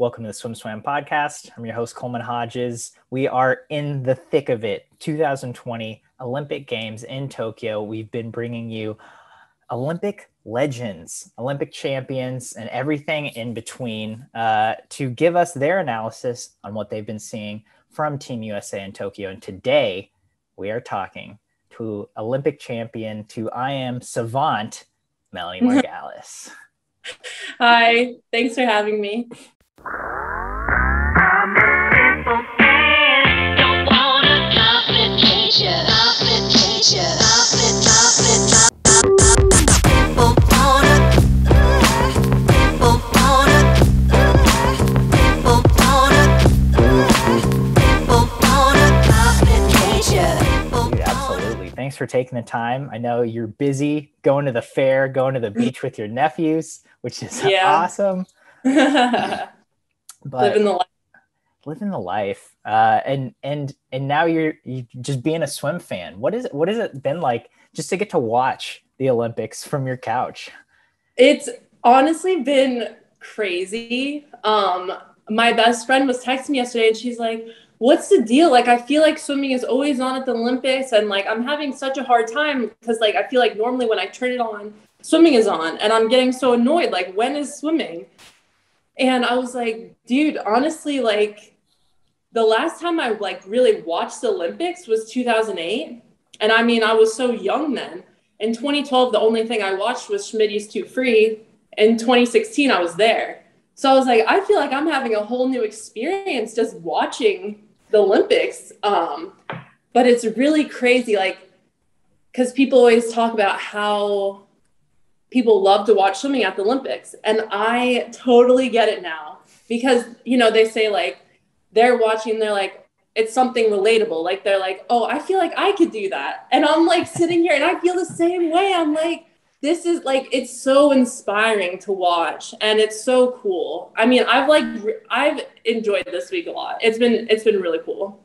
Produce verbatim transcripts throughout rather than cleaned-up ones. Welcome to the SwimSwam podcast. I'm your host, Coleman Hodges. We are in the thick of it. twenty twenty Olympic Games in Tokyo. We've been bringing you Olympic legends, Olympic champions, and everything in between uh, to give us their analysis on what they've been seeing from Team U S A in Tokyo. And today we are talking to Olympic champion, to I Am Savant, Melanie Margalis. Hi, thanks for having me. I'm a simple man. Don't want a complication. Complication. Complication. People wanna. People wanna. People wanna. People wanna complication. Dude, absolutely. Thanks for taking the time. I know you're busy going to the fair, going to the beach with your nephews, which is yeah. awesome. But living the life, living the life, uh, and and and now you're you just being a swim fan. What is it, what has it been like just to get to watch the Olympics from your couch? It's honestly been crazy. Um, my best friend was texting me yesterday, and she's like, "What's the deal? Like, I feel like swimming is always on at the Olympics, and like I'm having such a hard time because like I feel like normally when I turn it on, swimming is on, and I'm getting so annoyed. Like, when is swimming?" And I was like, dude, honestly, like the last time I like really watched the Olympics was two thousand eight. And I mean, I was so young then. In twenty twelve, the only thing I watched was Schmidt's Too Free. In twenty sixteen, I was there. So I was like, I feel like I'm having a whole new experience just watching the Olympics. Um, but it's really crazy, like, because people always talk about how people love to watch swimming at the Olympics. And I totally get it now because, you know, they say like, they're watching, they're like, it's something relatable. Like, they're like, oh, I feel like I could do that. And I'm like sitting here and I feel the same way. I'm like, this is like, it's so inspiring to watch and it's so cool. I mean, I've like, I've enjoyed this week a lot. It's been, it's been really cool.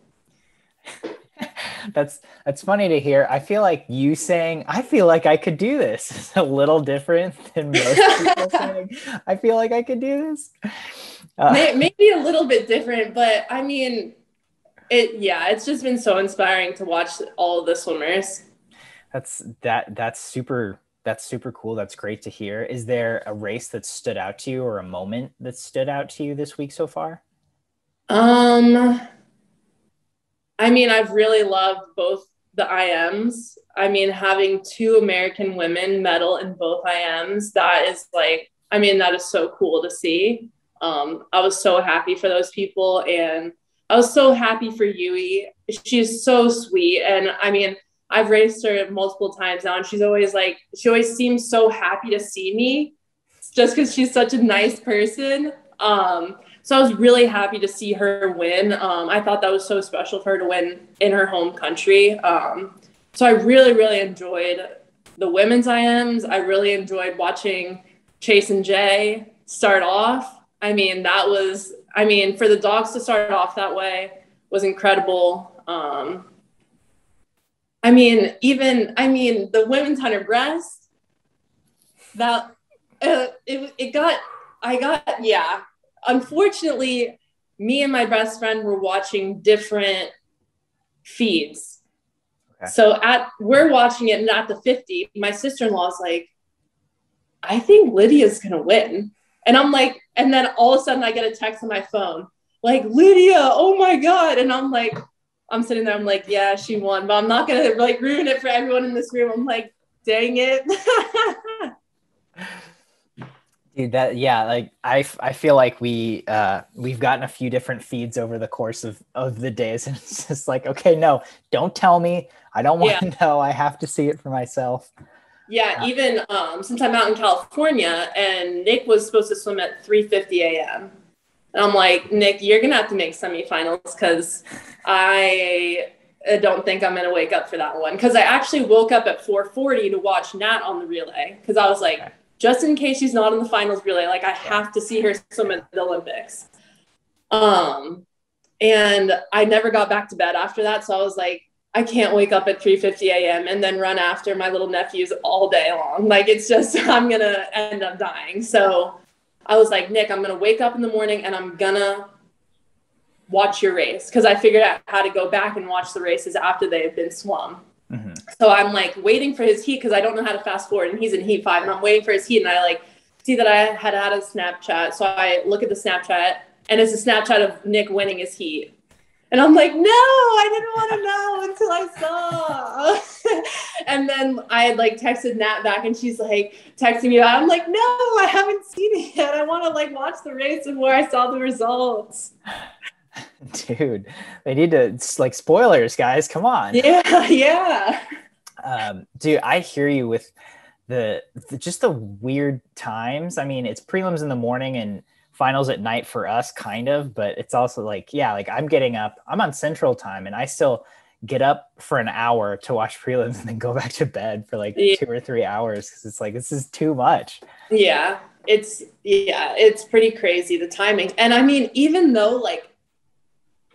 That's that's funny to hear. I feel like you saying, I feel like I could do this is a little different than most people saying, I feel like I could do this. Uh, Maybe a little bit different, but I mean, it. yeah, it's just been so inspiring to watch all of the swimmers. That's that. That's super, that's super cool. That's great to hear. Is there a race that stood out to you or a moment that stood out to you this week so far? Um... I mean, I've really loved both the I Ms. I mean, having two American women medal in both I Ms, that is like, I mean, that is so cool to see. Um, I was so happy for those people. And I was so happy for Yui. She's so sweet. And I mean, I've raced her multiple times now. And she's always like, she always seems so happy to see me just because she's such a nice person. Um, So I was really happy to see her win. Um, I thought that was so special for her to win in her home country. Um, so I really, really enjoyed the women's I Ms. I really enjoyed watching Chase and Jay start off. I mean, that was, I mean, for the dogs to start off that way was incredible. Um, I mean, even, I mean, the women's one hundred breast, that, uh, it, it got, I got, yeah. Unfortunately, me and my best friend were watching different feeds. Okay. So at we're watching it, and at the fifty, my sister-in-law is like, I think Lydia's going to win. And I'm like, and then all of a sudden I get a text on my phone, like, Lydia, oh my God. And I'm like, I'm sitting there, I'm like, yeah, she won, but I'm not going to like ruin it for everyone in this room. I'm like, dang it. Dude, that yeah, like I, I feel like we uh we've gotten a few different feeds over the course of of the days, and it's just like, okay, no, don't tell me, I don't want yeah. to know, I have to see it for myself. Yeah, uh, even um since I'm out in California, and Nick was supposed to swim at three fifty a.m. and I'm like, Nick, you're gonna have to make semifinals because I don't think I'm gonna wake up for that one, because I actually woke up at four forty to watch Nat on the relay because I was like. Okay. Just in case she's not in the finals relay, like I have to see her swim at the Olympics. Um, and I never got back to bed after that. So I was like, I can't wake up at three fifty a.m. and then run after my little nephews all day long. Like, it's just, I'm going to end up dying. So I was like, Nick, I'm going to wake up in the morning and I'm going to watch your race. Cause I figured out how to go back and watch the races after they had been swum. Mm-hmm. So I'm like waiting for his heat. Cause I don't know how to fast forward, and he's in heat five and I'm waiting for his heat. And I like see that I had had a Snapchat. So I look at the Snapchat and it's a Snapchat of Nick winning his heat. And I'm like, no, I didn't want to know until I saw. And then I had like texted Nat back and she's like texting me. I'm like, no, I haven't seen it yet. I want to like watch the race before I saw the results. Dude, they need to like spoilers, guys. Come on. Yeah. Yeah. Um, dude, I hear you with the, the, just the weird times. I mean, it's prelims in the morning and finals at night for us, kind of, but it's also like, yeah, like I'm getting up, I'm on Central Time, and I still get up for an hour to watch prelims and then go back to bed for like yeah. two or three hours because it's like, this is too much. Yeah, it's, yeah, it's pretty crazy, the timing. And I mean, even though like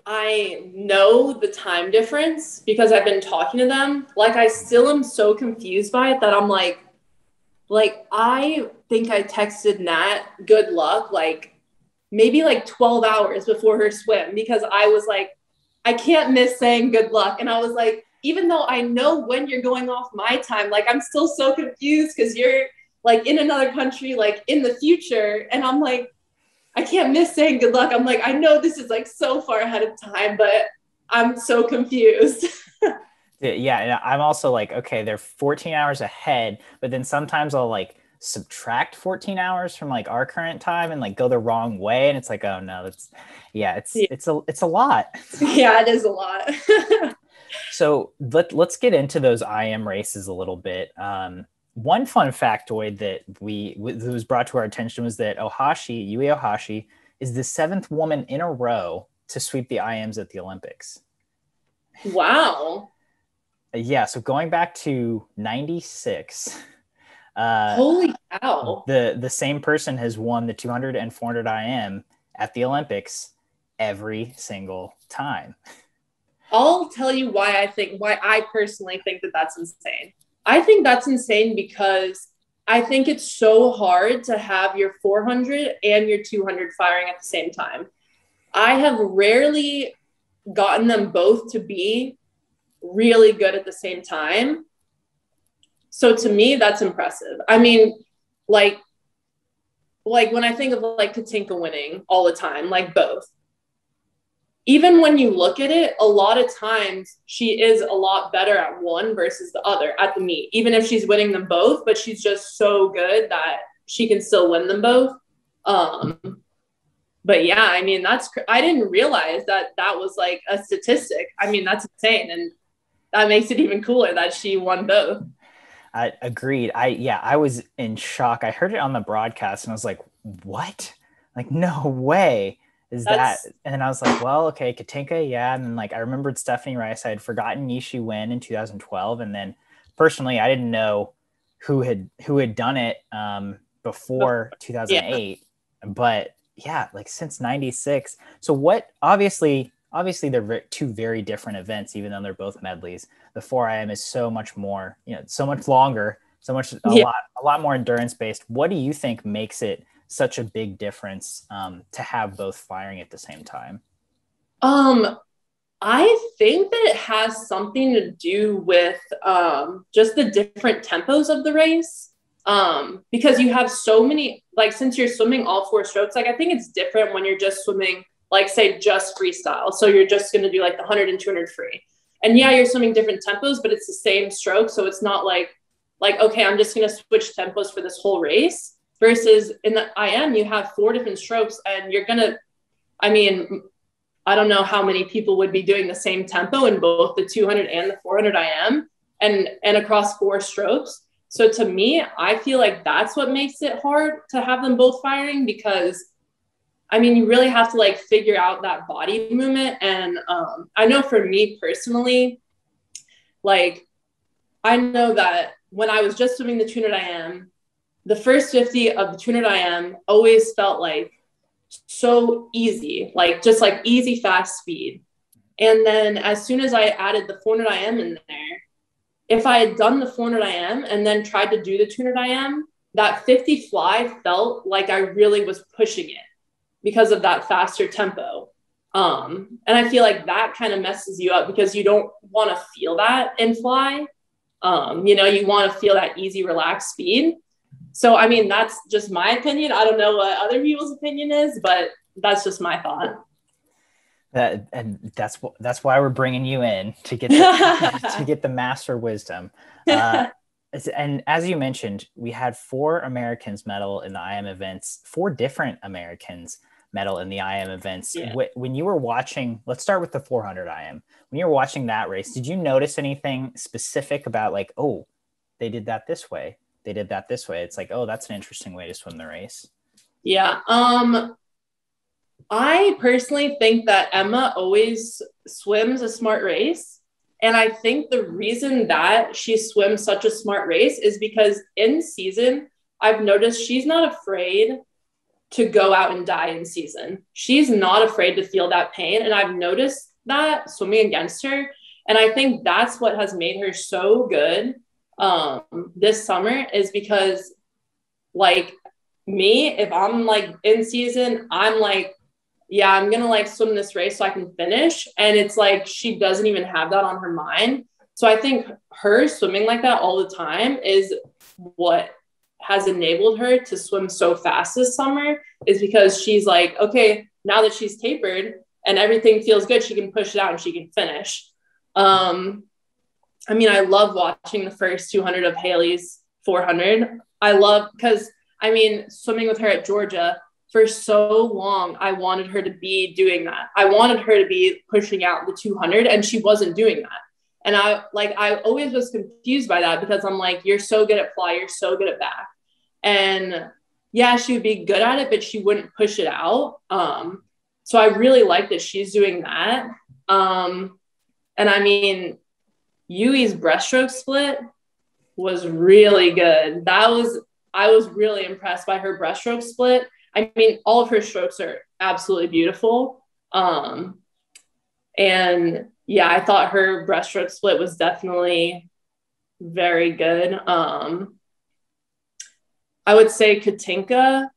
I know the time difference because I've been talking to them, like I still am so confused by it that I'm like, like I think I texted Nat good luck like maybe like twelve hours before her swim, because I was like, I can't miss saying good luck. And I was like, even though I know when you're going off my time, like I'm still so confused because you're like in another country, like in the future, and I'm like, I can't miss saying good luck. I'm like, I know this is like so far ahead of time, but I'm so confused. Yeah. And I'm also like, okay, they're fourteen hours ahead, but then sometimes I'll like subtract fourteen hours from like our current time and like go the wrong way. And it's like, oh no, that's yeah, it's, yeah. it's a, it's a lot. Yeah, it is a lot. So let, let's get into those I M races a little bit. Um, one fun factoid that we, that was brought to our attention was that Ohashi, Yui Ohashi, is the seventh woman in a row to sweep the I Ms at the Olympics. Wow. Yeah, so going back to ninety-six, uh, holy cow! The the same person has won the two hundred and four hundred I M at the Olympics every single time. I'll tell you why I think why I personally think that that's insane. I think that's insane because I think it's so hard to have your four hundred and your two hundred firing at the same time. I have rarely gotten them both to be really good at the same time. So to me, that's impressive. I mean, like, like when I think of like Katinka winning all the time, like both, even when you look at it, a lot of times she is a lot better at one versus the other at the meet, even if she's winning them both, but she's just so good that she can still win them both. Um, But yeah, I mean, that's, I didn't realize that that was like a statistic. I mean, that's insane. And that makes it even cooler that she won both. I agreed. I, yeah, I was in shock. I heard it on the broadcast and I was like, what? Like, no way is that's... that. And I was like, well, okay, Katinka. Yeah. And then like, I remembered Stephanie Rice. I had forgotten Nishi Win in two thousand twelve. And then personally, I didn't know who had, who had done it um, before two thousand eight, yeah. But yeah, like since ninety-six. So what, obviously, obviously they're two very different events, even though they're both medleys. The four I M is so much more, you know, so much longer, so much, a yeah. lot, a lot more endurance based. What do you think makes it such a big difference um, to have both firing at the same time? Um, I think that it has something to do with um, just the different tempos of the race. Um, because you have so many, like, since you're swimming all four strokes, like, I think it's different when you're just swimming, like, say, just freestyle. So you're just going to do, like, the one hundred and two hundred free. And, yeah, you're swimming different tempos, but it's the same stroke. So it's not like, like, okay, I'm just going to switch tempos for this whole race. Versus in the I M, you have four different strokes, and you're going to, I mean, I don't know how many people would be doing the same tempo in both the two hundred and the four hundred I M and, and across four strokes. So to me, I feel like that's what makes it hard to have them both firing because, I mean, you really have to like figure out that body movement. And um, I know for me personally, like I know that when I was just swimming the two hundred I M, the first fifty of the two hundred I M always felt like so easy, like just like easy, fast speed. And then as soon as I added the four hundred I M in there, if I had done the four hundred I M and then tried to do the two hundred I M, that fifty fly felt like I really was pushing it because of that faster tempo. Um, and I feel like that kind of messes you up because you don't want to feel that in fly. Um, you know, you want to feel that easy, relaxed speed. So, I mean, that's just my opinion. I don't know what other people's opinion is, but that's just my thought. That, and that's that's why we're bringing you in to get the, to get the master wisdom. Uh, and as you mentioned, we had four Americans medal in the I M events, four different Americans medal in the I M events. Yeah. When you were watching, let's start with the four hundred I M. When you were watching that race, did you notice anything specific about like, oh, they did that this way, they did that this way? It's like, oh, that's an interesting way to swim the race. Yeah. Um. I personally think that Emma always swims a smart race. And I think the reason that she swims such a smart race is because in season, I've noticed she's not afraid to go out and die in season. She's not afraid to feel that pain. And I've noticed that swimming against her. And I think that's what has made her so good um, this summer is because like me, if I'm like in season, I'm like, yeah, I'm going to like swim this race so I can finish. And it's like, she doesn't even have that on her mind. So I think her swimming like that all the time is what has enabled her to swim so fast this summer is because she's like, okay, now that she's tapered and everything feels good, she can push it out and she can finish. Um, I mean, I love watching the first two hundred of Haley's four hundred. I love, cause I mean, swimming with her at Georgia, for so long, I wanted her to be doing that. I wanted her to be pushing out the two hundred, and she wasn't doing that. And I like, I always was confused by that because I'm like, you're so good at fly, you're so good at back. And yeah, she would be good at it, but she wouldn't push it out. Um, so I really like that she's doing that. Um, and I mean, Yui's breaststroke split was really good. That was, I was really impressed by her breaststroke split. I mean, all of her strokes are absolutely beautiful. Um, and yeah, I thought her breaststroke split was definitely very good. Um, I would say Katinka.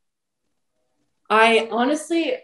I honestly,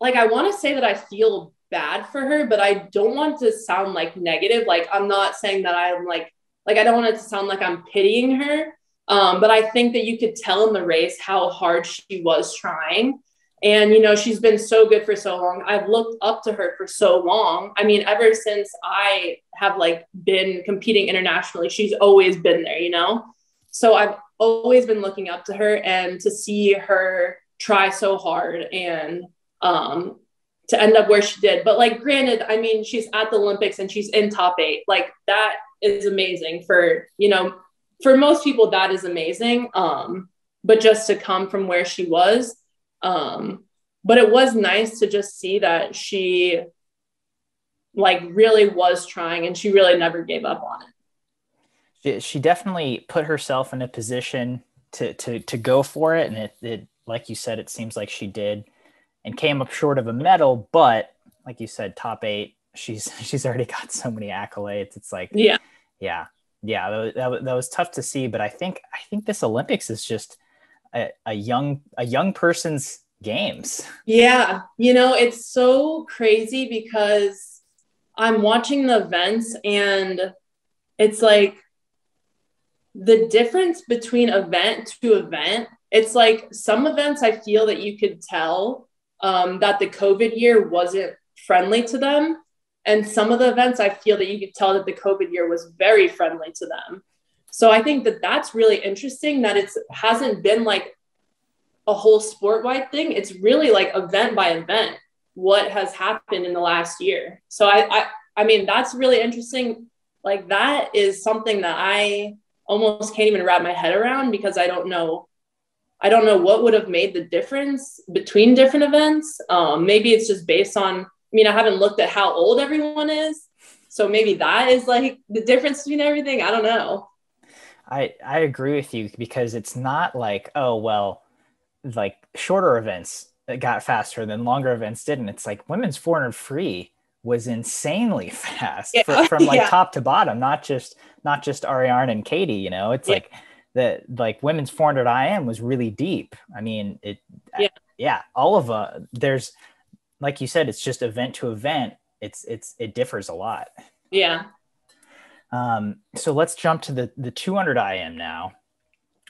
like, I want to say that I feel bad for her, but I don't want to sound like negative. Like, I'm not saying that I'm like, like, I don't want it to sound like I'm pitying her. Um, but I think that you could tell in the race how hard she was trying. And, you know, she's been so good for so long. I've looked up to her for so long. I mean, ever since I have like been competing internationally, she's always been there, you know? So I've always been looking up to her, and to see her try so hard and um, to end up where she did. But like, granted, I mean, she's at the Olympics and she's in top eight. Like, that is amazing for, you know, for most people, that is amazing. Um, but just to come from where she was, um, but it was nice to just see that she like really was trying, and she really never gave up on it. She definitely put herself in a position to, to, to go for it. And it, it, like you said, it seems like she did, and came up short of a medal, but like you said, top eight, she's, she's already got so many accolades. It's like, yeah, yeah. Yeah, that, that, that was tough to see, but I think I think this Olympics is just a, a young a young person's games. Yeah, you know, it's so crazy because I'm watching the events, and it's like the difference between event to event. It's like some events I feel that you could tell um, that the COVID year wasn't friendly to them. And some of the events, I feel that you could tell that the COVID year was very friendly to them. So I think that that's really interesting, that it hasn't been like a whole sport-wide thing. It's really like event by event, what has happened in the last year. So I, I, I mean, that's really interesting. Like, that is something that I almost can't even wrap my head around, because I don't know. I don't know what would have made the difference between different events. Um, maybe it's just based on, I mean, I haven't looked at how old everyone is, so maybe that is like the difference between everything. I don't know. I, I agree with you, because it's not like, oh, well, like shorter events got faster than longer events didn't. It's like women's four hundred free was insanely fast yeah. for, from like yeah. top to bottom, not just, not just Ariane and Katie, you know, it's yeah. like that like women's four hundred I M was really deep. I mean, it, yeah, yeah all of uh, there's, like you said, it's just event to event. It's, it's, it differs a lot. Yeah. Um, so let's jump to the, the two hundred I M now,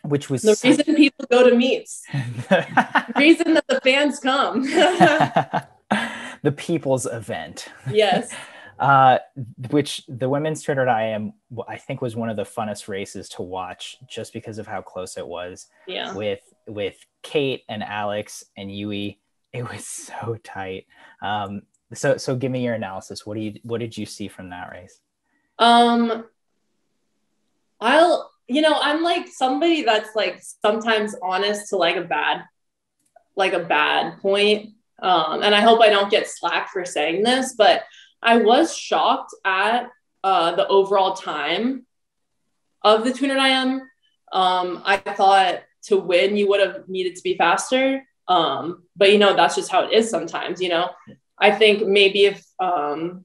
which was the reason such... people go to meets, the reason that the fans come, the people's event. Yes. Uh, which the women's two hundred I M, I think, was one of the funnest races to watch just because of how close it was. Yeah. With, with Kate and Alex and Yui, it was so tight. Um, so, so give me your analysis. What do you, what did you see from that race? Um, I'll, you know, I'm like somebody that's like sometimes honest to like a bad, like a bad point. Um, and I hope I don't get slack for saying this, but I was shocked at uh, the overall time of the two hundred I M. Um, I thought to win, you would have needed to be faster. Um, but, you know, that's just how it is sometimes, you know. I think maybe if um,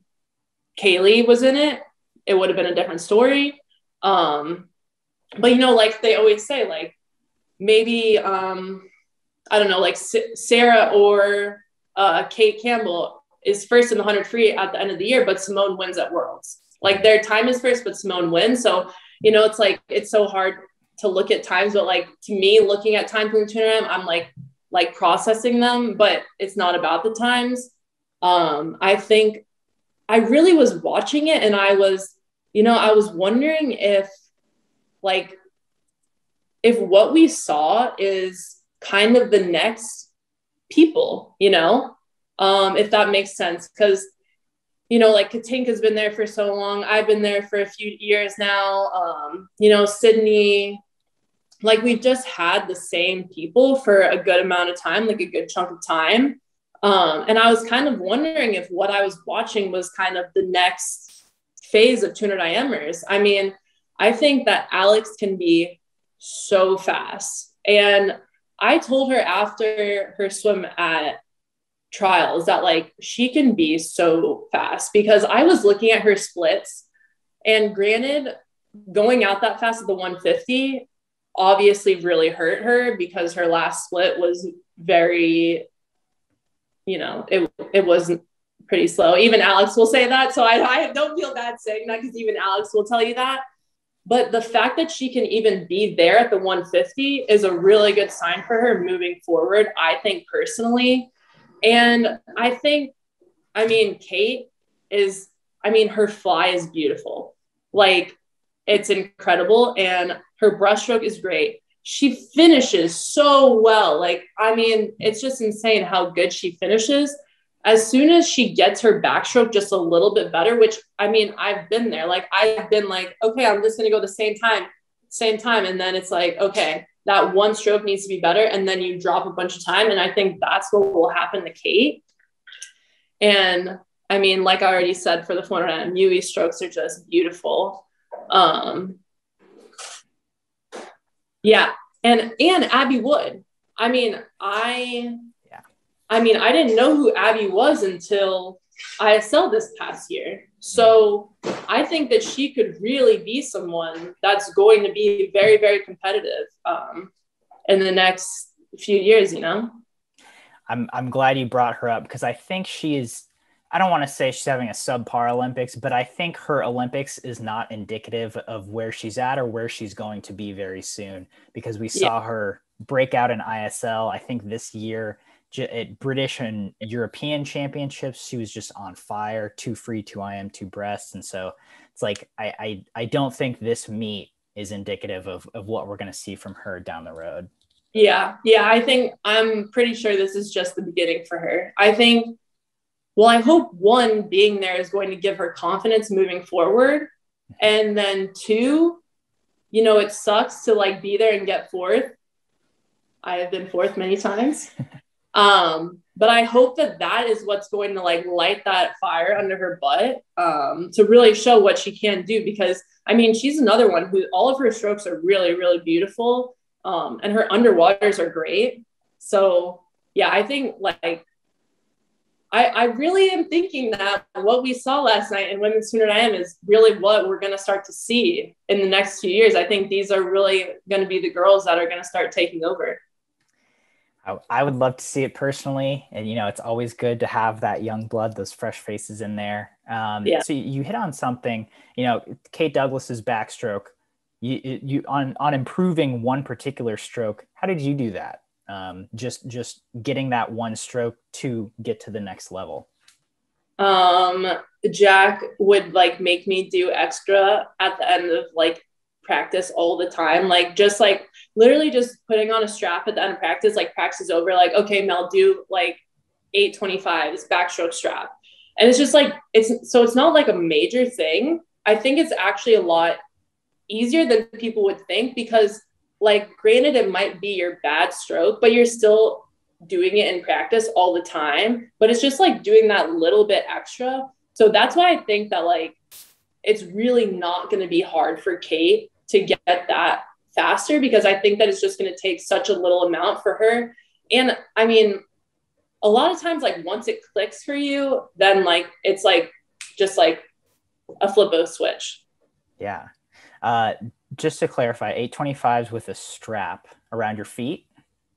Kaylee was in it, it would have been a different story. Um, but, you know, like they always say, like maybe, um, I don't know, like S- Sarah or uh, Cate Campbell is first in the one hundred free at the end of the year, but Simone wins at Worlds. Like their time is first, but Simone wins. So, you know, it's like, it's so hard to look at times, but like to me, looking at time from the two hundred, I'm like, like processing them, but it's not about the times. Um, I think I really was watching it and I was, you know, I was wondering if like, if what we saw is kind of the next people, you know, Um, if that makes sense. Cause you know, like Katinka has been there for so long. I've been there for a few years now. Um, you know, Sydney, like we've just had the same people for a good amount of time, like a good chunk of time. Um, and I was kind of wondering if what I was watching was kind of the next phase of two hundred I Mers. I mean, I think that Alex can be so fast. And I told her after her swim at trials that like she can be so fast, because I was looking at her splits, and granted going out that fast at the one fifty obviously really hurt her because her last split was very, you know, it it wasn't pretty slow. Even Alex will say that. So I, I don't feel bad saying that, because even Alex will tell you that. But the fact that she can even be there at the one fifty is a really good sign for her moving forward, I think personally. And I think, I mean, Kate is, I mean, her fly is beautiful. Like it's incredible. And her brushstroke is great. She finishes so well. Like, I mean, it's just insane how good she finishes. As soon as she gets her backstroke just a little bit better, which I mean, I've been there. Like I've been like, okay, I'm just going to go the same time, same time. And then it's like, okay, that one stroke needs to be better. And then you drop a bunch of time. And I think that's what will happen to Kate. And I mean, like I already said, for the four hundred, Yui strokes are just beautiful. Um, yeah. And, and Abby Wood. I mean, I, yeah. I mean, I didn't know who Abby was until I S L this past year. So I think that she could really be someone that's going to be very, very competitive um, in the next few years, you know? I'm I'm glad you brought her up, because I think she is, I don't want to say she's having a subpar Olympics, but I think her Olympics is not indicative of where she's at or where she's going to be very soon, because we saw yeah. her break out in I S L, I think this year, at British and European championships. She was just on fire, two free, two I M, two breasts. And so it's like, I, I, I don't think this meet is indicative of, of what we're going to see from her down the road. Yeah. Yeah. I think I'm pretty sure this is just the beginning for her. I think, well, I hope one, being there is going to give her confidence moving forward. And then two, you know, it sucks to like be there and get fourth. I have been fourth many times. Um, but I hope that that is what's going to like light that fire under her butt, um, to really show what she can do, because I mean, she's another one who all of her strokes are really, really beautiful. Um, and her underwaters are great. So yeah, I think like I, I really am thinking that what we saw last night in Women's two hundred I M is really what we're going to start to see in the next few years. I think these are really going to be the girls that are going to start taking over. I, I would love to see it personally. And, you know, it's always good to have that young blood, those fresh faces in there. Um, yeah. So you hit on something, you know, Kate Douglass's backstroke, you, you on, on improving one particular stroke. How did you do that? Um, just, just getting that one stroke to get to the next level. Um, Jack would like make me do extra at the end of like practice all the time. Like just like literally just putting on a strap at the end of practice, like practice is over. Like, okay, Mel, do like eight twenty-five, this backstroke strap. And it's just like, it's, so it's not like a major thing. I think it's actually a lot easier than people would think, because like, granted, it might be your bad stroke, but you're still doing it in practice all the time. But it's just like doing that little bit extra. So that's why I think that like, it's really not going to be hard for Kate to get that faster, because I think that it's just going to take such a little amount for her. And I mean, a lot of times, like once it clicks for you, then like, it's like, just like a flip of a switch. Yeah. Uh, Just to clarify, eight twenty-fives with a strap around your feet.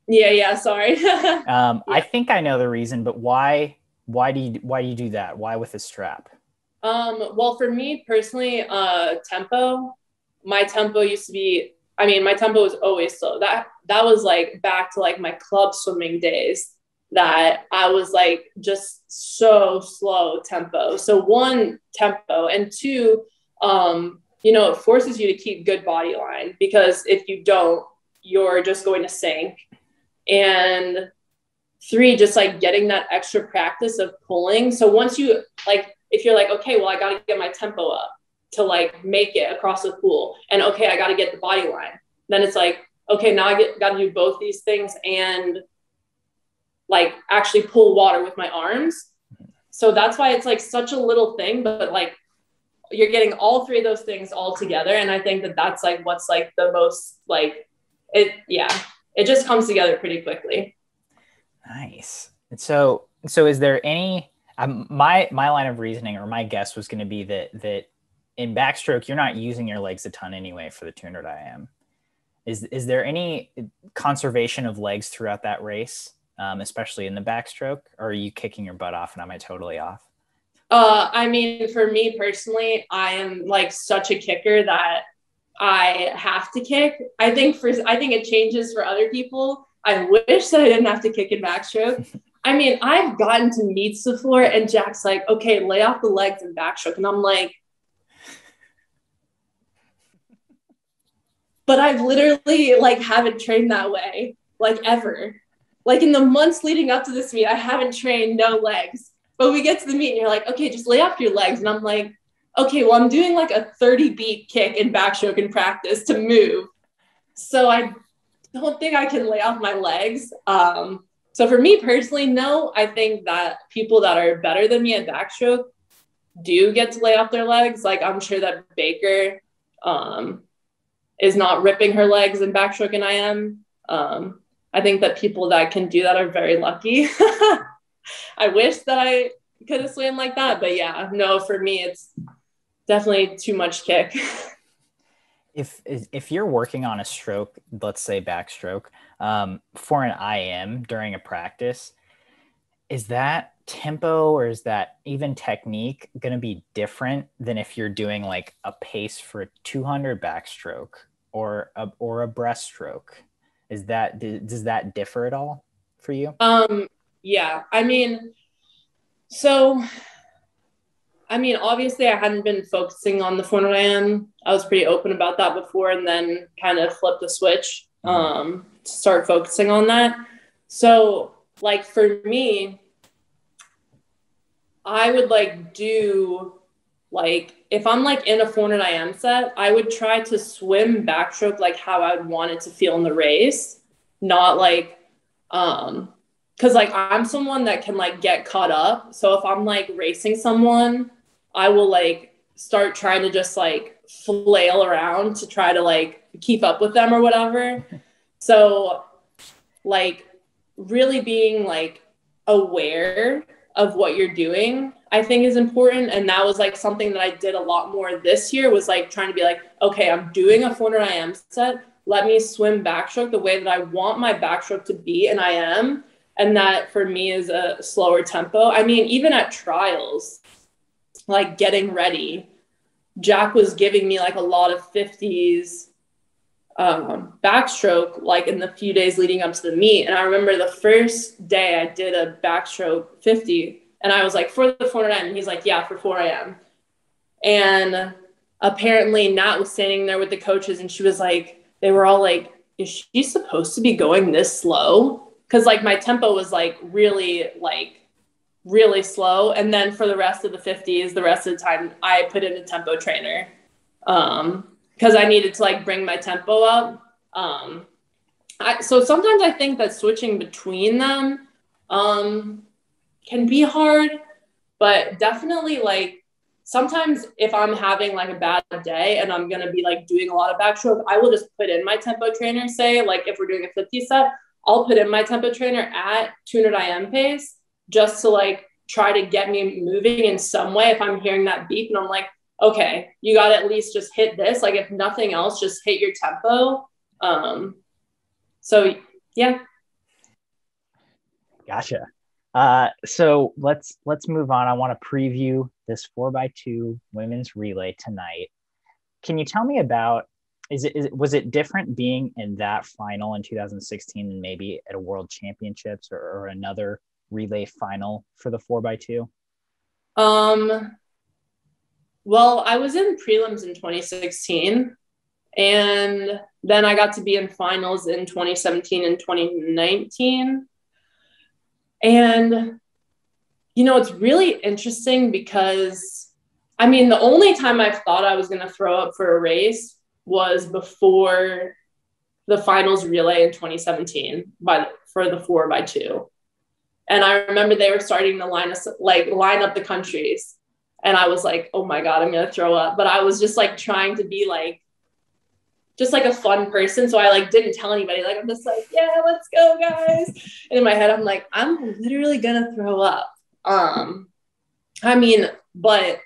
Yeah, yeah. Sorry. um, yeah. I think I know the reason, but why? Why do you why do you do that? Why with a strap? Um, well, for me personally, uh, tempo. My tempo used to be. I mean, my tempo was always slow. That that was like back to like my club swimming days. That I was like just so slow tempo. So one, tempo, and two. Um, you know, it forces you to keep good body line, because if you don't, you're just going to sink. And three, just like getting that extra practice of pulling. So once you like, if you're like, okay, well, I got to get my tempo up to like make it across the pool, and okay, I got to get the body line. Then it's like, okay, now I got to do both these things and like actually pull water with my arms. So that's why it's like such a little thing, but like, you're getting all three of those things all together. And I think that that's like, what's like the most, like it, yeah, it just comes together pretty quickly. Nice. And so, so is there any, um, my, my line of reasoning or my guess was going to be that, that in backstroke, you're not using your legs a ton anyway for the two hundred I M. Is, is there any conservation of legs throughout that race? Um, especially in the backstroke, or are you kicking your butt off and am I totally off? Uh, I mean, for me personally, I am like such a kicker that I have to kick. I think for, I think it changes for other people. I wish that I didn't have to kick in backstroke. I mean, I've gotten to meets the floor and Jack's like, okay, lay off the legs and backstroke. And I'm like, but I literally like haven't trained that way, like ever. Like in the months leading up to this meet, I haven't trained no legs. But we get to the meet and you're like, okay, just lay off your legs. And I'm like, okay, well, I'm doing like a thirty beat kick in backstroke in practice to move. So I don't think I can lay off my legs. Um, so for me personally, no, I think that people that are better than me at backstroke do get to lay off their legs. Like I'm sure that Baker um, is not ripping her legs in backstroke and I am. Um, I think that people that can do that are very lucky. I wish that I could have swam like that, but yeah, no, for me, it's definitely too much kick. if, if you're working on a stroke, let's say backstroke, um, for an I M during a practice, is that tempo or is that even technique going to be different than if you're doing like a pace for a two hundred backstroke or a, or a breaststroke? Is that, does that differ at all for you? Um, Yeah. I mean, so, I mean, obviously I hadn't been focusing on the four hundred I M. I was pretty open about that before and then kind of flipped the switch um, to start focusing on that. So like for me, I would like do like, if I'm like in a four hundred I M set, I would try to swim backstroke, like how I would want it to feel in the race, not like, um, Cause like I'm someone that can like get caught up. So if I'm like racing someone, I will like start trying to just like flail around to try to like keep up with them or whatever. So like really being like aware of what you're doing, I think is important. And that was like something that I did a lot more this year, was like trying to be like, okay, I'm doing a four hundred I M set. Let me swim backstroke the way that I want my backstroke to be in I M. And that for me is a slower tempo. I mean, even at trials, like getting ready, Jack was giving me like a lot of fifties um, backstroke, like in the few days leading up to the meet. And I remember the first day I did a backstroke fifty and I was like, for the four hundred I M. And he's like, yeah, for four I M. And apparently Nat was standing there with the coaches and she was like, they were all like, is she supposed to be going this slow? Cause like my tempo was like really, like really slow. And then for the rest of the fifties, the rest of the time I put in a tempo trainer. Um, cause I needed to like bring my tempo up. Um, I, so sometimes I think that switching between them um, can be hard, but definitely like, sometimes if I'm having like a bad day and I'm going to be like doing a lot of backstroke, I will just put in my tempo trainer, say like if we're doing a fifty set, I'll put in my tempo trainer at two hundred I M pace just to like try to get me moving in some way. If I'm hearing that beep and I'm like, okay, you got to at least just hit this. Like if nothing else, just hit your tempo. Um, so yeah. Gotcha. Uh, so let's, let's move on. I want to preview this four by two women's relay tonight. Can you tell me about, is it, is it, was it different being in that final in two thousand sixteen and maybe at a world championships or, or another relay final for the four by two? Um, well, I was in prelims in twenty sixteen and then I got to be in finals in twenty seventeen and twenty nineteen. And, you know, it's really interesting because, I mean, the only time I thought I was going to throw up for a race was before the finals relay in twenty seventeen by the, for the four by two. And I remember they were starting to line us, like line up the countries. And I was like, oh my God, I'm going to throw up. But I was just like trying to be like, just like a fun person. So I like didn't tell anybody, like, I'm just like, yeah, let's go guys. And in my head, I'm like, I'm literally gonna throw up. Um, I mean, but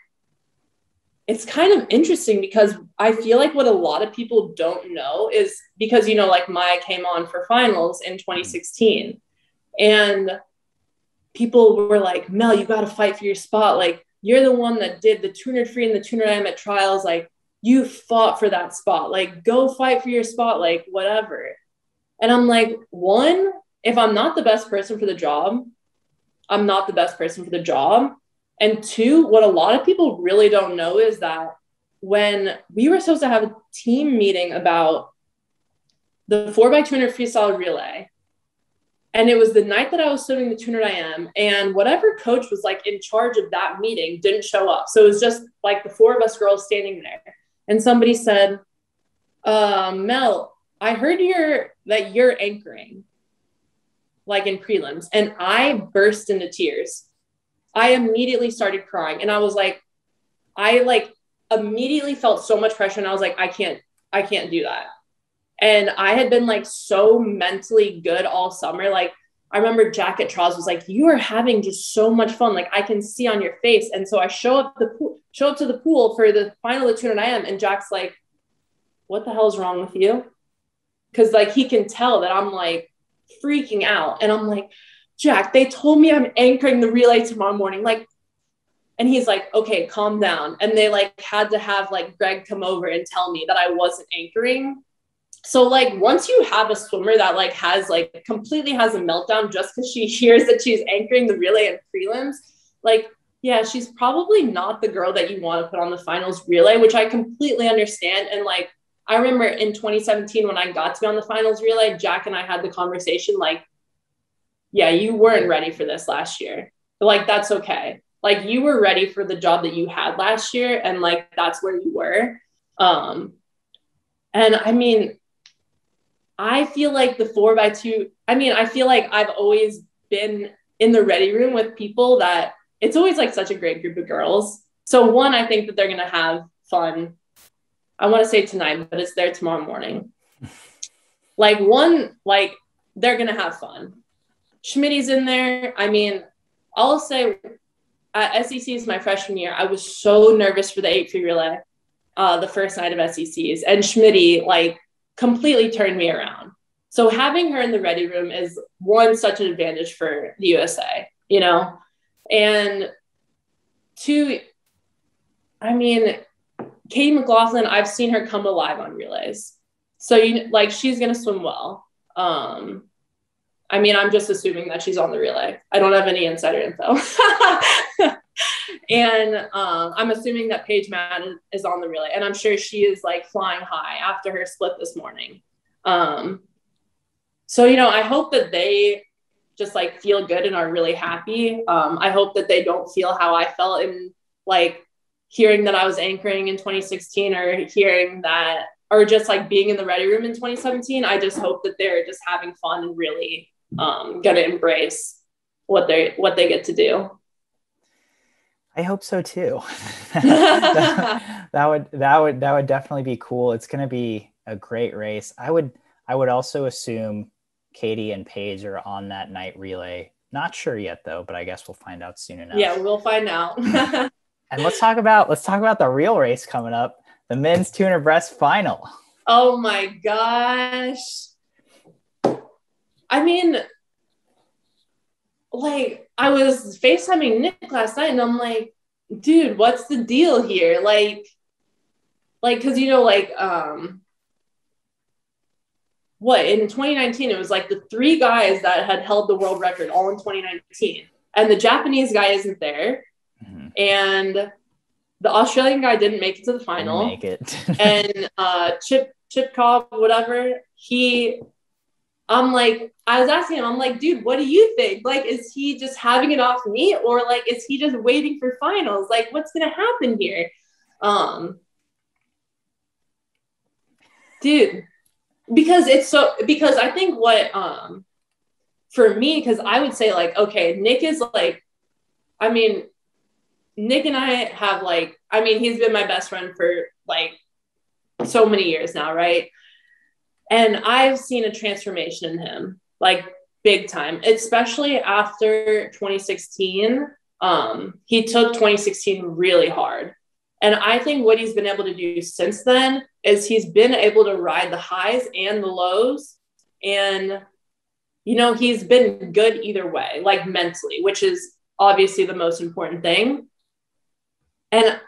it's kind of interesting because I feel like what a lot of people don't know is because, you know, like Maya came on for finals in twenty sixteen and people were like, Mel, you got to fight for your spot. Like you're the one that did the two hundred free and the two hundred I M at trials. Like, you fought for that spot, like go fight for your spot, like whatever. And I'm like, one, if I'm not the best person for the job, I'm not the best person for the job. And two, what a lot of people really don't know is that when we were supposed to have a team meeting about the four by two hundred freestyle relay, and it was the night that I was swimming the two hundred I M, and whatever coach was like in charge of that meeting didn't show up. So it was just like the four of us girls standing there. And somebody said, uh, Mel, I heard you're, that you're anchoring, like in prelims. And I burst into tears. I immediately started crying. And I was like, I like immediately felt so much pressure. And I was like, I can't, I can't do that. And I had been like so mentally good all summer. Like I remember Jack at trials was like, you are having just so much fun. Like I can see on your face. And so I show up the pool, show up to the pool for the final at two hundred I M. And Jack's like, what the hell is wrong with you? Cause like, he can tell that I'm like freaking out. And I'm like, Jack, they told me I'm anchoring the relay tomorrow morning. Like, and he's like, okay, calm down. And they like had to have like Greg come over and tell me that I wasn't anchoring. So like once you have a swimmer that like has like completely has a meltdown just because she hears that she's anchoring the relay and prelims, like, yeah, she's probably not the girl that you want to put on the finals relay, which I completely understand. And like, I remember in twenty seventeen when I got to be on the finals relay, Jack and I had the conversation like, yeah, you weren't ready for this last year, but like, that's okay. Like you were ready for the job that you had last year. And like, that's where you were. Um, and I mean, I feel like the four by two, I mean, I feel like I've always been in the ready room with people that it's always like such a great group of girls. So one, I think that they're going to have fun. I want to say tonight, but it's there tomorrow morning. Like one, like they're going to have fun. Schmitty's in there. I mean, I'll say at S E Cs my freshman year, I was so nervous for the eight three relay, uh, the first night of S E Cs, and Schmitty like completely turned me around. So having her in the ready room is one, such an advantage for the U S A, you know, and two, I mean, Katie McLaughlin, I've seen her come alive on relays. So you like, she's going to swim well. Um, I mean, I'm just assuming that she's on the relay. I don't have any insider info. And um, I'm assuming that Paige Madden is on the relay, and I'm sure she is like flying high after her split this morning. Um, so, you know, I hope that they just like feel good and are really happy. Um, I hope that they don't feel how I felt in like hearing that I was anchoring in twenty sixteen, or hearing that, or just like being in the ready room in twenty seventeen. I just hope that they're just having fun and really um, going to embrace what they, what they get to do. I hope so too. that, that would, that would, that would definitely be cool. It's going to be a great race. I would, I would also assume Katie and Paige are on that night relay. Not sure yet though, but I guess we'll find out soon enough. Yeah, we'll find out. And let's talk about, let's talk about the real race coming up. The men's two hundred breast final. Oh my gosh. I mean, like I was FaceTiming Nick last night and I'm like, dude, what's the deal here? Like, like, cause you know, like, um, what in twenty nineteen, it was like the three guys that had held the world record all in twenty nineteen, and the Japanese guy isn't there. Mm-hmm. And the Australian guy didn't make it to the final. Make it. And uh, Chip, Chip Cobb, whatever, he, I'm like, I was asking him, I'm like, dude, what do you think? Like, is he just having it off me, or like, is he just waiting for finals? Like, what's going to happen here? Um, dude, because it's so, because I think what, um, for me, because I would say like, okay, Nick is like, I mean, Nick and I have like, I mean, he's been my best friend for like so many years now, right? And I've seen a transformation in him, like big time, especially after twenty sixteen. Um, he took twenty sixteen really hard. And I think what he's been able to do since then is he's been able to ride the highs and the lows. And, you know, he's been good either way, like mentally, which is obviously the most important thing. And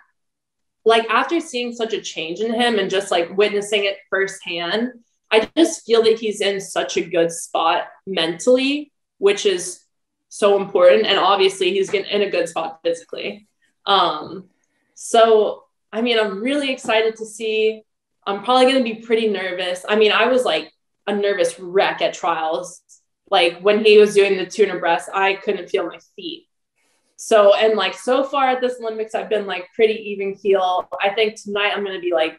like, after seeing such a change in him and just like witnessing it firsthand, I just feel that he's in such a good spot mentally, which is so important. And obviously he's getting in a good spot physically. Um, so, I mean, I'm really excited to see. I'm probably going to be pretty nervous. I mean, I was like a nervous wreck at trials. Like when he was doing the two hundred breast, I couldn't feel my feet. So, and like, so far at this Olympics, I've been like pretty even keel. I think tonight I'm going to be like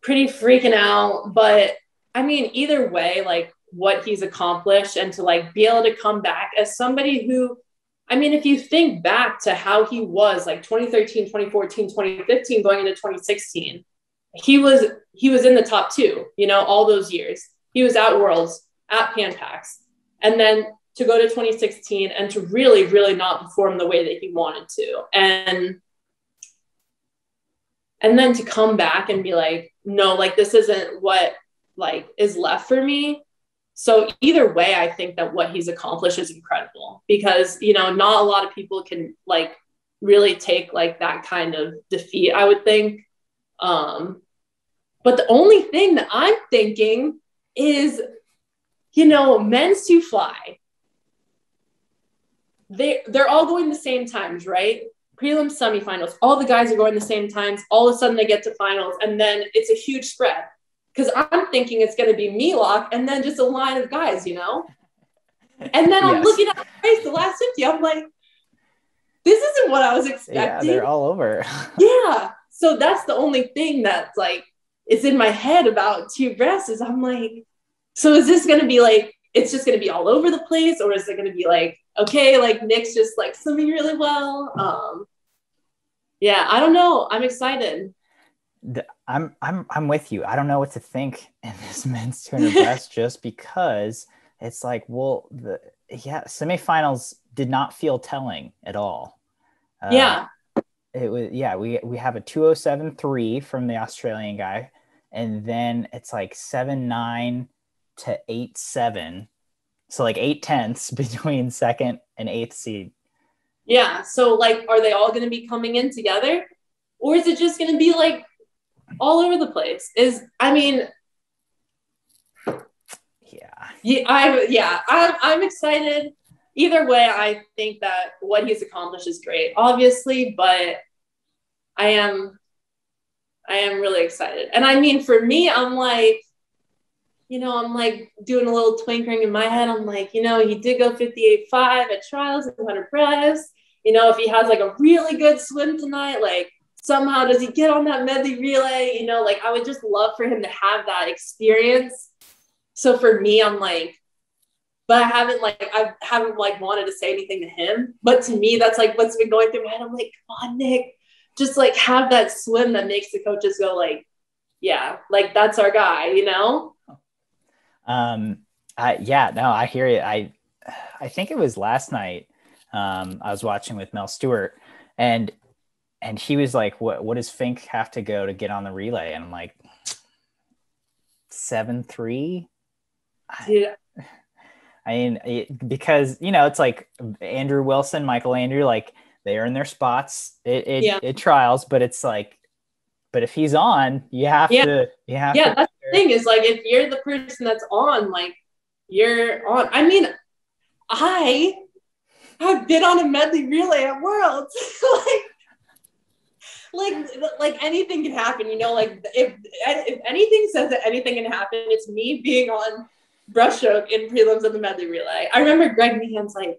pretty freaking out, but I mean, either way, like what he's accomplished, and to like be able to come back as somebody who, I mean, if you think back to how he was like twenty thirteen, twenty fourteen, twenty fifteen, going into twenty sixteen, he was, he was in the top two, you know, all those years. He was at Worlds, at Pan Pacs, and then to go to twenty sixteen and to really, really not perform the way that he wanted to. And, and then to come back and be like, no, like this isn't what like is left for me. So either way, I think that what he's accomplished is incredible, because, you know, not a lot of people can like really take like that kind of defeat, I would think. Um, but the only thing that I'm thinking is, you know, men's two fly, They, they're all going the same times, right? Prelims, semifinals, all the guys are going the same times. All of a sudden they get to finals, and then it's a huge spread, because I'm thinking it's going to be Milok and then just a line of guys, you know? And then yes. I'm looking at the race, the last fifty, I'm like, this isn't what I was expecting. Yeah, they're all over. Yeah. So that's the only thing that's like, it's in my head about two breasts. I'm like, so is this going to be like, it's just going to be all over the place, or is it going to be like, okay, like Nick's just like swimming really well. Um, yeah, I don't know. I'm excited. I'm, I'm, I'm with you. I don't know what to think in this men's two hundred breast, just because it's like, well, the yeah, semifinals did not feel telling at all. Uh, yeah. It was, yeah, we, we have a two oh seven three from the Australian guy. And then it's like seven nine to eight seven. So like eight tenths between second and eighth seed. Yeah. So like, are they all going to be coming in together, or is it just going to be like all over the place? Is, I mean, yeah, yeah, I, yeah, I'm, I'm excited. Either way, I think that what he's accomplished is great, obviously, but I am, I am really excited. And I mean, for me, I'm like, you know, I'm like doing a little twinkering in my head. I'm like, you know, he did go fifty-eight five at trials and one hundred breast. You know, if he has like a really good swim tonight, like somehow does he get on that medley relay? You know, like I would just love for him to have that experience. So for me, I'm like, but I haven't like, I haven't like wanted to say anything to him. But to me, that's like what's been going through my head. I'm like, come on, Nick, just like have that swim that makes the coaches go like, yeah, like that's our guy, you know? Um, I, yeah, no, I hear you. I, I think it was last night, um, I was watching with Mel Stewart and, and he was like, what, what does Fink have to go to get on the relay? And I'm like, seven, three. Yeah. I, I mean, it, because, you know, it's like Andrew Wilson, Michael Andrew, like they are in their spots. It, it, yeah. it trials, but it's like, but if he's on, you have yeah. to, you have yeah, to. Thing is like if you're the person that's on, like you're on. I mean, I have been on a medley relay at Worlds. like like like anything can happen, you know, like if if anything says that anything can happen, it's me being on breaststroke in prelims of the medley relay. I remember Greg Meehan's like,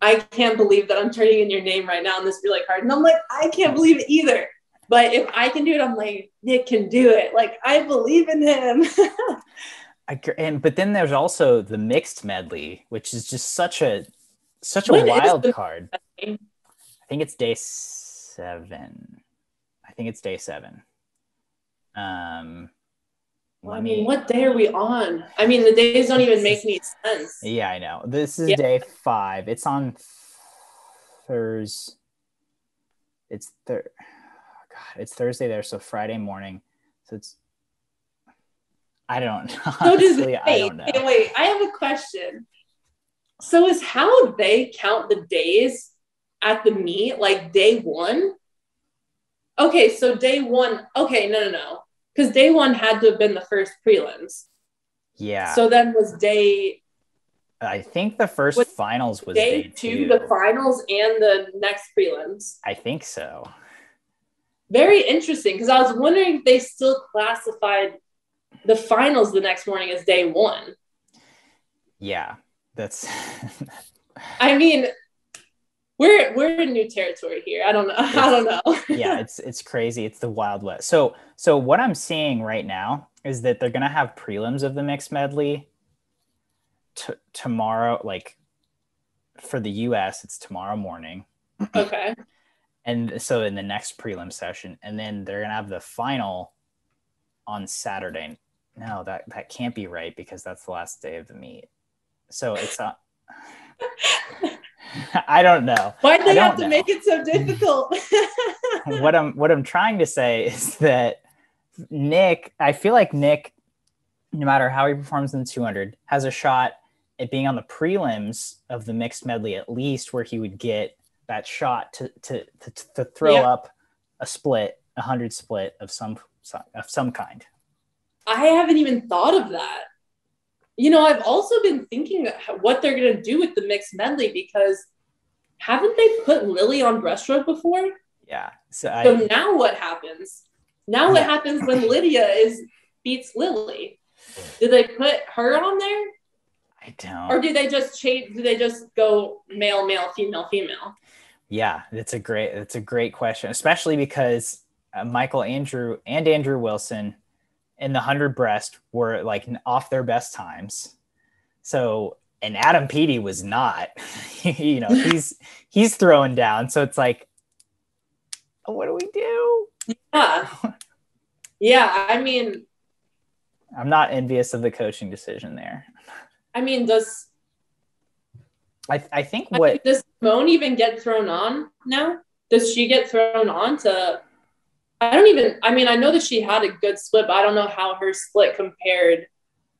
I can't believe that I'm turning in your name right now in this relay card. And I'm like, I can't believe it either. But if I can do it, I'm like, Nick can do it. Like, I believe in him. I, and but then there's also the mixed medley, which is just such a such a what wild card. Medley? I think it's day seven. I think it's day seven. Um, well, I mean, me... what day are we on? I mean, the days don't even make any sense. Yeah, I know. This is yeah. day five. It's on Thursday. It's Thursday. God, it's Thursday there, so Friday morning. So it's, I don't know. So does it, I don't know. Wait, wait, I have a question. So is how they count the days at the meet, like day one? Okay, so day one, okay, no, no, no. Because day one had to have been the first prelims. Yeah. So then was day... I think the first was finals was day, day two. The finals and the next prelims. I think so. Very interesting, because I was wondering if they still classified the finals the next morning as day one. Yeah, that's... I mean, we're we're in new territory here. I don't know. It's, I don't know. yeah, it's it's crazy. It's the Wild West. So, so what I'm seeing right now is that they're going to have prelims of the mixed medley t- tomorrow, like for the U S, it's tomorrow morning. Okay. And so in the next prelim session, and then they're going to have the final on Saturday. No, that, that can't be right because that's the last day of the meet. So it's not, I don't know. Why'd they have to know. make it so difficult? What I'm, what I'm trying to say is that Nick, I feel like Nick, no matter how he performs in two hundred, has a shot at being on the prelims of the mixed medley, at least where he would get that shot to to to, to throw yeah. up a split, a hundred split of some of some kind. I haven't even thought of that. You know, I've also been thinking what they're going to do with the mixed medley, because haven't they put Lily on breaststroke before? Yeah. So, I, so now what happens? Now what happens when Lydia is beats Lily? Do they put her on there? I don't. Or do they just change? Do they just go male, male, female, female? Yeah, that's a great. That's a great question, especially because uh, Michael Andrew and Andrew Wilson in the hundred breast were like off their best times. So, and Adam Peaty was not. You know, he's he's throwing down. So it's like, what do we do? Yeah. Yeah. I mean, I'm not envious of the coaching decision there. I mean, does I, th- I think what I mean, does Simone even get thrown on now? Does she get thrown on to? I don't even. I mean, I know that she had a good split, but I don't know how her split compared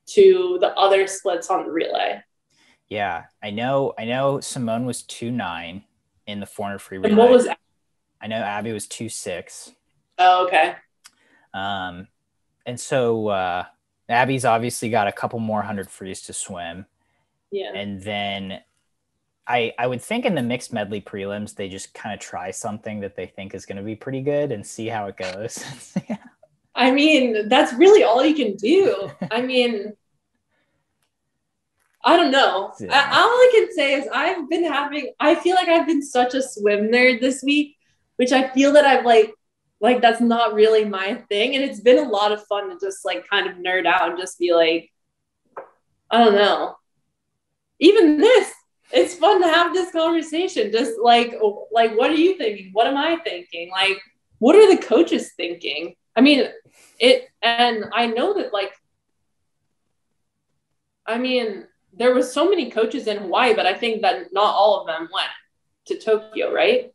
to the other splits on the relay. Yeah, I know. I know Simone was two nine in the four hundred free relay. And what was? Abby? I know Abby was two six. Oh, okay. Um, and so uh, Abby's obviously got a couple more hundred frees to swim. Yeah, and then. I, I would think in the mixed medley prelims, they just kind of try something that they think is going to be pretty good and see how it goes. Yeah. I mean, that's really all you can do. I mean, I don't know. Yeah. I, all I can say is I've been having, I feel like I've been such a swim nerd this week, which I feel that I've like, like that's not really my thing. And it's been a lot of fun to just like kind of nerd out and just be like, I don't know. Even this. It's fun to have this conversation. Just like, like, what are you thinking? What am I thinking? Like, what are the coaches thinking? I mean, it, and I know that like, I mean, there was so many coaches in Hawaii, but I think that not all of them went to Tokyo, right?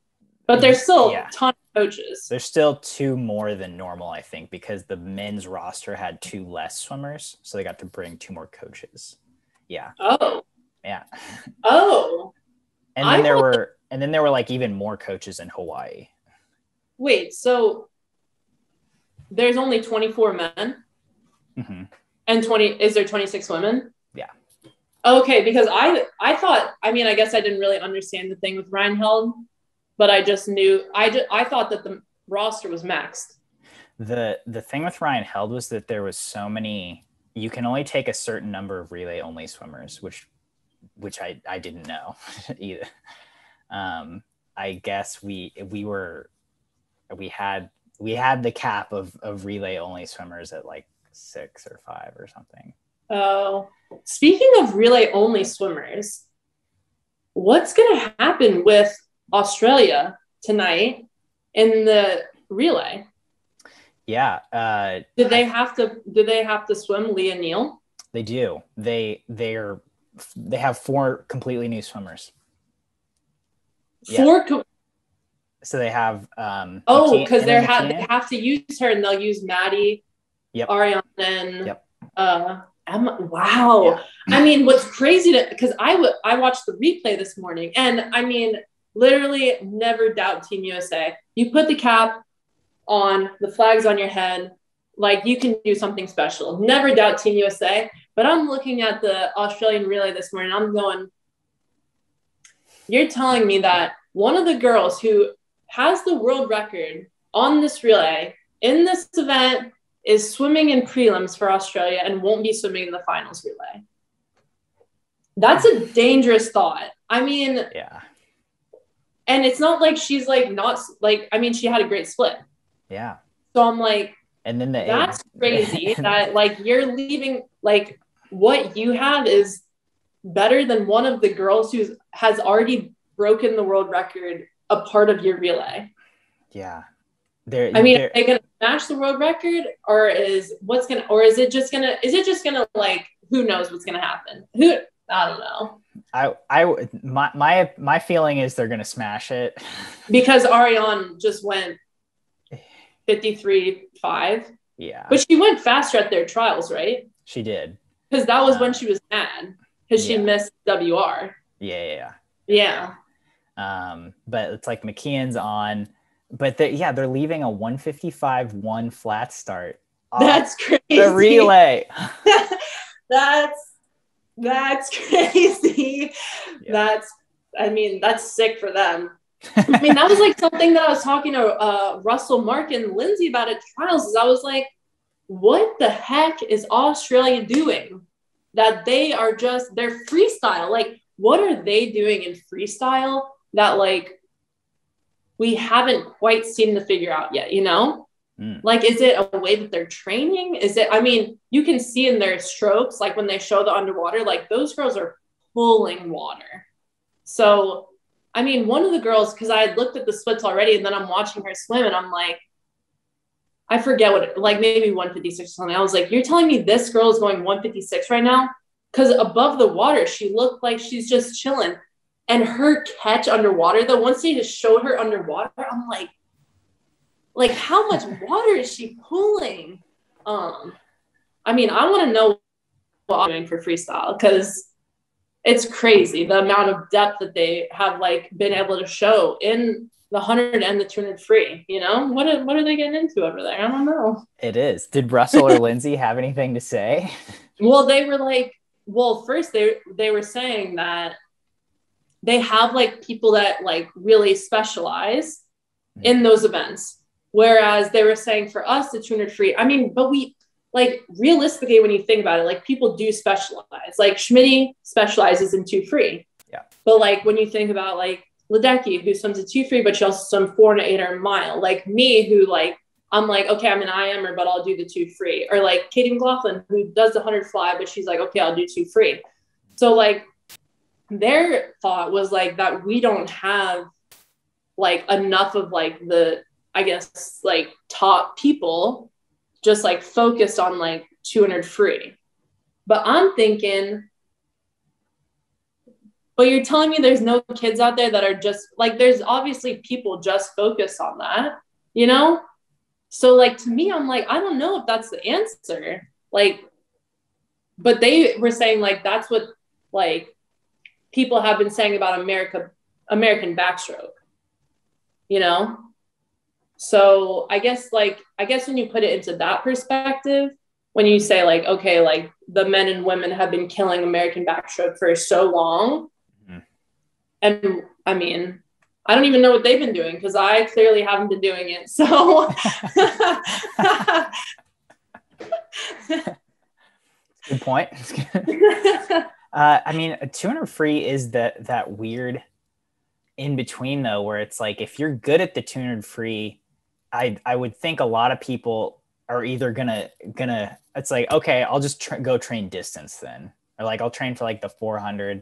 But there's still yeah. a ton of coaches. There's still two more than normal, I think, because the men's roster had two less swimmers. So they got to bring two more coaches. Yeah. Oh, yeah. Oh. And then I there were that... and then there were like even more coaches in Hawaii. Wait, so there's only twenty-four men? Mm-hmm. And twenty is there twenty-six women? Yeah. Okay, because I I thought I mean I guess I didn't really understand the thing with Reinhold, but I just knew I just, I thought that the roster was maxed. The the thing with Reinhold was that there was so many you can only take a certain number of relay only swimmers, which which I, I didn't know either. Um, I guess we, we were, we had, we had the cap of, of relay only swimmers at like six or five or something. Oh, speaking of relay only swimmers, what's going to happen with Australia tonight in the relay? Yeah. Uh, do they have to, do they have to swim Leah Neale? They do. They, they're, They have four completely new swimmers. Yeah. Four. Com- so they have. Um, oh, because they have they have to use her, and they'll use Maddie, yep. Ariane, and yep. uh, Emma. Wow. Yeah. I mean, what's crazy to because I w- I watched the replay this morning, and I mean, literally, never doubt Team U S A. You put the cap on, the flags on your head, like you can do something special. Never doubt Team U S A. But I'm looking at the Australian relay this morning. I'm going, you're telling me that one of the girls who has the world record on this relay in this event is swimming in prelims for Australia and won't be swimming in the finals relay. That's a dangerous thought. I mean, yeah. And it's not like she's like not like, I mean, she had a great split. Yeah. So I'm like, and then the that's eight. Crazy that like you're leaving like. What you have is better than one of the girls who has already broken the world record, a part of your relay. Yeah. They're, I mean, they're, are they going to smash the world record or is what's going to, or is it just going to, is it just going to like, who knows what's going to happen? Who, I don't know. I, I, my, my, my feeling is they're going to smash it. Because Ariane just went fifty-three point five. Yeah. But she went faster at their trials, right? She did. Because that was when she was mad because she yeah. missed W R. Yeah, yeah, yeah. Yeah. Um, but it's like McKeon's on. But they, yeah, they're leaving a one fifty-five one flat start. That's crazy. The relay. that's that's crazy. Yeah. That's, I mean, that's sick for them. I mean, that was like something that I was talking to uh, Russell Mark and Lindsay about at trials is I was like, what the heck is Australia doing that they are just, they're freestyle. Like, what are they doing in freestyle that like, we haven't quite seen to figure out yet, you know? Mm. Like, is it a way that they're training? Is it, I mean, you can see in their strokes, like when they show the underwater, like those girls are pulling water. So, I mean, one of the girls, cause I had looked at the splits already and then I'm watching her swim and I'm like, I forget what, like maybe one fifty-six or something. I was like, you're telling me this girl is going one fifty-six right now? Because above the water, she looked like she's just chilling. And her catch underwater, though, once they just showed her underwater, I'm like, like how much water is she pulling? Um, I mean, I want to know what I'm doing for freestyle, because it's crazy the amount of depth that they have like been able to show in the one hundred and the two hundred free. You know, what are, what are they getting into over there? I don't know. It is. Did Russell or Lindsay have anything to say? Well, they were like, well, first they they were saying that they have like people that like really specialize in those events. Whereas they were saying for us, the two hundred free, I mean, but we like realistically, when you think about it, like people do specialize, like Schmitty specializes in two free. Yeah. But like, when you think about like Ledecky, who swims a two free, but she also swims four and eight or mile, like me, who like, I'm like, okay, I'm an I M er, but I'll do the two free, or like Katie McLaughlin, who does the one hundred fly, but she's like, okay, I'll do two free. So like, their thought was like that we don't have like enough of like the, I guess, like top people just like focused on like two hundred free. But I'm thinking, but you're telling me there's no kids out there that are just like, there's obviously people just focused on that, you know? So like, to me, I'm like, I don't know if that's the answer. Like, but they were saying like, that's what like, people have been saying about America, American backstroke, you know? So I guess like, I guess when you put it into that perspective, when you say like, okay, like the men and women have been killing American backstroke for so long. Mm-hmm. And I mean, I don't even know what they've been doing, because I clearly haven't been doing it. So good point. Uh, I mean, a two hundred free is that that weird in between though, where it's like, if you're good at the two hundred free, I I would think a lot of people are either gonna gonna it's like, okay, I'll just tra- go train distance then, or like I'll train for like the four hundred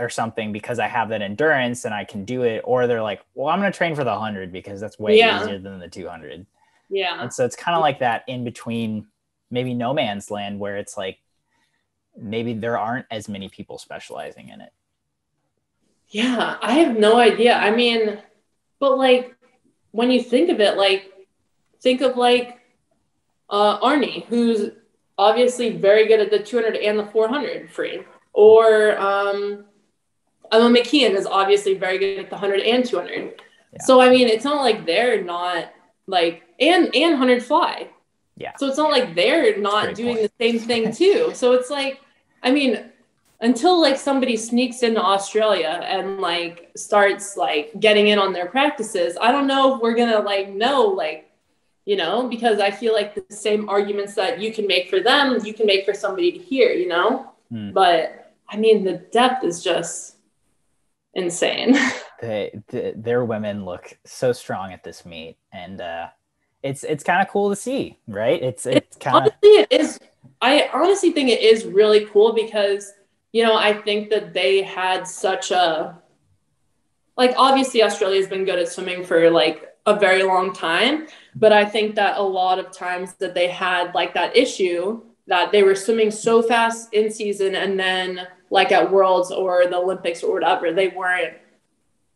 or something because I have that endurance and I can do it, or they're like, well, I'm gonna train for the one hundred because that's way yeah. easier than the two hundred. Yeah. And so it's kind of like that in between, maybe no man's land, where it's like, maybe there aren't as many people specializing in it. Yeah, I have no idea. I mean, but like, when you think of it, like, think of like uh, Arnie, who's obviously very good at the two hundred and the four hundred free, or um, Emma McKeon is obviously very good at the one hundred and two hundred. Yeah. So, I mean, it's not like they're not like, and, and one hundred fly. Yeah. So it's not like they're not doing point. the same thing too. So it's like, I mean, until like somebody sneaks into Australia and like starts like getting in on their practices, I don't know if we're going to like know, like, you know, because I feel like the same arguments that you can make for them, you can make for somebody to hear, you know? Mm. But I mean, the depth is just insane. they, the, their women look so strong at this meet, and, uh, It's it's kind of cool to see, right? It's it's kind of honestly it is. I honestly think it is really cool, because you know, I think that they had such a, like, obviously Australia's been good at swimming for like a very long time, but I think that a lot of times that they had like that issue that they were swimming so fast in season, and then like at Worlds or the Olympics or whatever, they weren't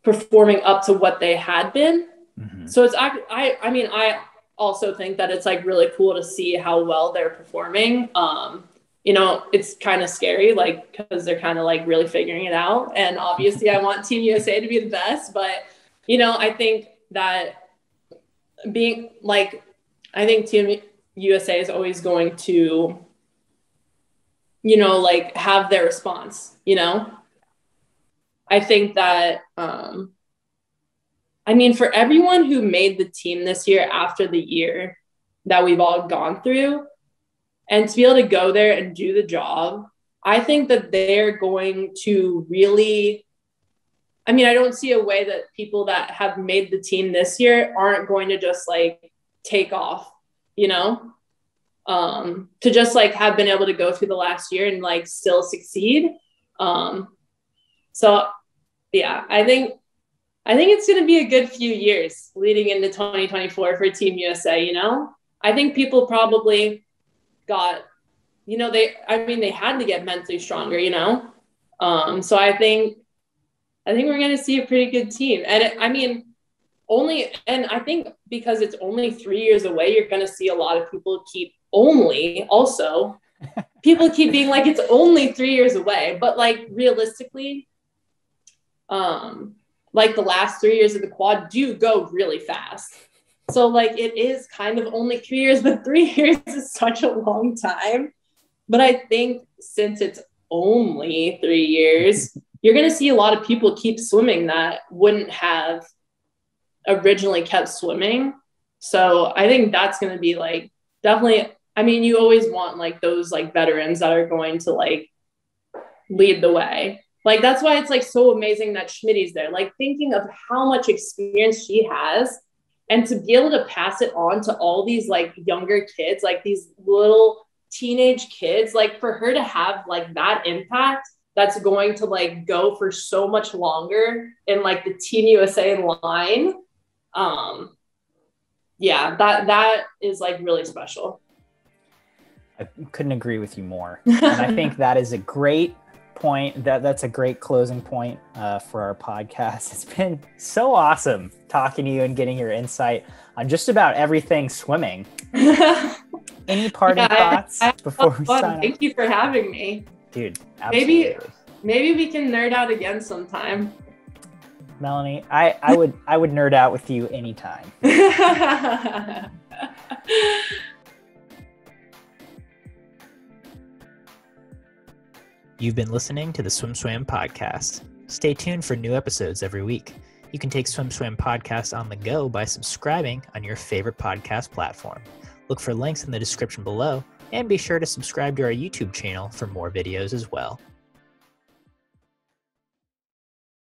performing up to what they had been. Mm-hmm. So it's I I, I mean I. also think that it's like really cool to see how well they're performing. Um, you know, it's kind of scary, like, because they're kind of like really figuring it out. And obviously I want Team U S A to be the best, but you know, I think that being like, I think Team U S A is always going to, you know, like have their response, you know? I think that, um, I mean, for everyone who made the team this year after the year that we've all gone through, and to be able to go there and do the job, I think that they're going to really, I mean, I don't see a way that people that have made the team this year aren't going to just like take off, you know, um, to just like have been able to go through the last year and like still succeed. Um, so yeah, I think, I think it's going to be a good few years leading into twenty twenty-four for Team U S A, you know? I think people probably got, you know, they, I mean, they had to get mentally stronger, you know? Um, so I think I think we're going to see a pretty good team. And it, I mean, only, and I think because it's only three years away, you're going to see a lot of people keep only also people keep being like, it's only three years away. But like realistically, um, like the last three years of the quad do go really fast. So like, it is kind of only three years, but three years is such a long time. But I think since it's only three years, you're going to see a lot of people keep swimming that wouldn't have originally kept swimming. So I think that's going to be like, definitely, I mean, you always want like those like veterans that are going to like lead the way. Like, that's why it's like so amazing that Schmitty's there, like thinking of how much experience she has and to be able to pass it on to all these like younger kids, like these little teenage kids, like for her to have like that impact that's going to like go for so much longer in like the Team U S A line. Um, yeah, that, that is like really special. I couldn't agree with you more. And I think that is a great point. That that's a great closing point uh, for our podcast. It's been so awesome talking to you and getting your insight on just about everything swimming. Any parting yeah, thoughts I, I before we sign off? Thank you for having me. Dude, absolutely. Maybe, maybe we can nerd out again sometime. Melanie, I, I would I would nerd out with you anytime. You've been listening to the SwimSwam podcast. Stay tuned for new episodes every week. You can take SwimSwam podcast on the go by subscribing on your favorite podcast platform. Look for links in the description below, and be sure to subscribe to our YouTube channel for more videos as well.